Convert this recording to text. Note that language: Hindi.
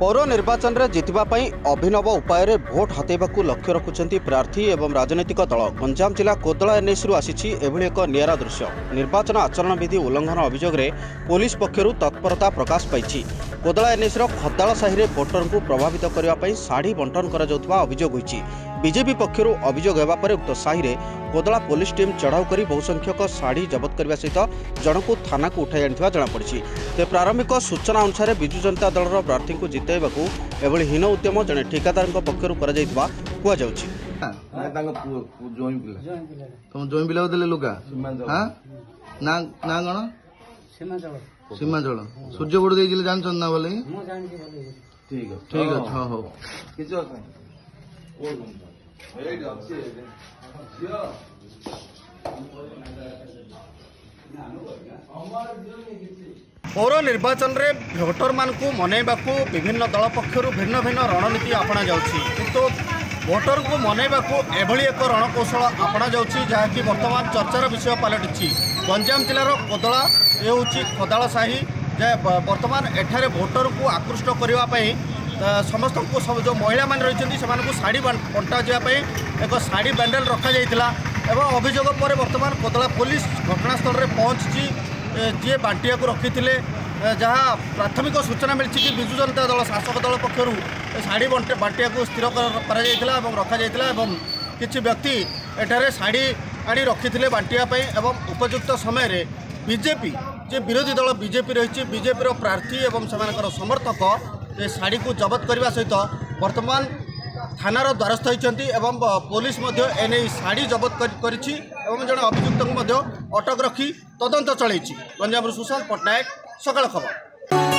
पौर निर्वाचन में जितवाई अभिनव उपाय भोट हतैवाक लक्ष्य रखुंट प्रार्थी एवं राजनीतिक दल। गंजाम जिला कोदला एनएसरू आसी एक निरा दृश्य। निर्वाचन आचरण विधि उल्लंघन अभियोग पुलिस पक्षर तत्परता प्रकाश पाई। कोदला एनएसर खदाल साहि भोटर को प्रभावित करने शाढ़ी बंटन होजेपी पक्षर अभियोग उक्त साहि कोदला पुलिस टीम चढ़ाऊ कर बहुसंख्यक शाढ़ी जबत करने सहित जनक थाना को उठाई आनी जमापड़ी। तेज प्रारंभिक सूचना अनुसार विजु जनता दल प्रार्थी को हीन उद्यम जने ठेकेदार पक्षर कर पौर निर्वाचन में भोटर मानक मनैवाक विभिन्न दल पक्षर भिन्न भिन्न रणनीति अपना जाउछि, किंतु भोटर को मनैवाक एभली एक रणकौशल अपना जाउछि जहाँकि वर्तमान चर्चार विषय पलटिछि। गंजाम जिलार कोदला ये होछि खदाल साहि वर्तमान एठारे भोटर को आकृष्ट करने समस्त को जो महिला मान रही से शाढ़ी बंटा जावाई एक शाढ़ी बैंडेल रखा जाता एवं अभियोग पर वर्तमान कोदला पुलिस घटनास्थल में पहुंची जी बांटिया को रखी थे जहाँ प्राथमिक सूचना मिली कि विजु जनता दल शासक दल पक्षर शाढ़ी बांटिया को स्थिर रखा जाता कि व्यक्ति एठारे शाढ़ी आनी रखी थे बांटियापी एवं उपयुक्त समय बीजेपी जे विरोधी दल बीजेपी रही बीजेपी प्रार्थी एवं सेमानकर समर्थक ये शाढ़ी को जबत करने सहित वर्तमान थानार द्वारस्थ होती एवं पुलिस एने शाढ़ी जबत कर जड़े अभियुक्त को अटक रखी तदंत चलती। गंजाम सुशांत पट्टनायक, सकाल खबर।